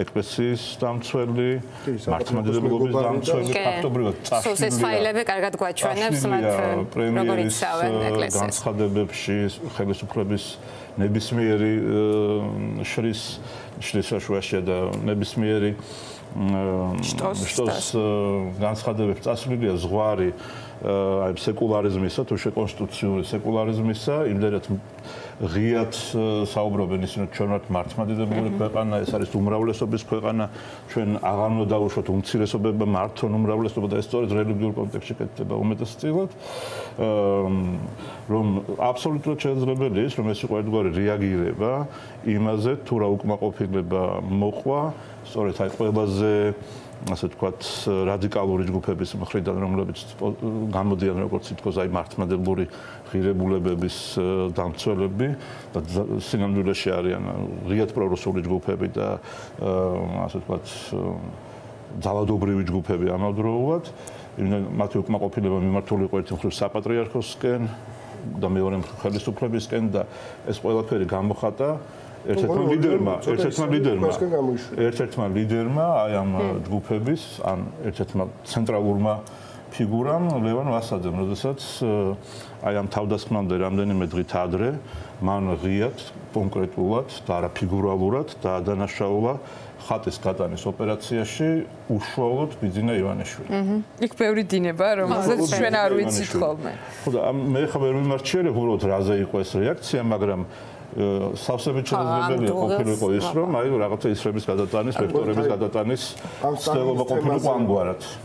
ეკლესიის დამცველი, მართლმადიდებლობის დამცველი ფაქტობრივად წასვლილი. სოციალისტები კარგად გვაჩვენებს მათ როგორ იცავენ ეკლესიას. განცხადებებში ხელისუფლების ნებისმიერი შრის და ნებისმიერი შტოს განცხადებებს წასვლილია ზღვარი სეკულარიზმისა თუ შეკონსტიტუციური სეკულარიზმისა, იმდენად ღიად საუბრობენ ისინი, ჩვენ ვართ მართლმადიდებელი ქვეყანა, ეს არის უმრავლესობის ქვეყანა, ჩვენ აღარ უნდა დავუშვათ უმცირესობებმა მართონ უმრავლესობა და ეს სწორედ რელიგიურ კონტექსტში კეთდება უმეტესწილად, რომ აბსოლუტურად შეუძლებელი ის, რომ ეს იყო ერთგვარი რეაგირება იმაზე, თუ რა უკმაყოფილება მოყვა, სწორედ აი ყველაზე ასე ვთქვათ, რადიკალური ჯგუფების მხრიდან, რომლებიც გამოდიან როგორც თითქოს აი მართლმადიდებლური ღირებულებების დამცველები და სინამდვილეში არიან ღიად პრორუსული ჯგუფები და ასე ვთქვათ, ძალადობრივი ჯგუფები ამავდროულად, მათი უკმაყოფილება მიმართული იყო ერთი მხრივ საპატრიარქოსკენ და მეორე მხრივ ხელისუფლებისკენ და ეს ყველაფერი გამოხატა ერთერთმა ლიდერმა აი ამ ჯგუფების ან ერთერთმა ცენტრალურმა ფიგურამ ლევან ვასაძემ, როდესაც აი ამ თავდასხმამდე რამდენიმე დღით ადრე მან ღიად, კონკრეტულად და არაფიგურალურად დაადანაშაულა ხატის გატანის ოპერაციაში უშუალოდ ბიძინა ივანიშვილი. იქ ბევრი დინება, რომელზეც ჩვენ არ ვიცით ხოლმე. ხო და მე ხა ვერ მიმარჩიელებ უბრალოდ რაზე იყო ეს რეაქცია, მაგრამ სავსებით შესაძლებელია ყოფილიყო ის, რომ აი რაღაცა ისრების გადატანის, ვექტორების გადატანის ცდილობა ყოფილიყო ამგვარად.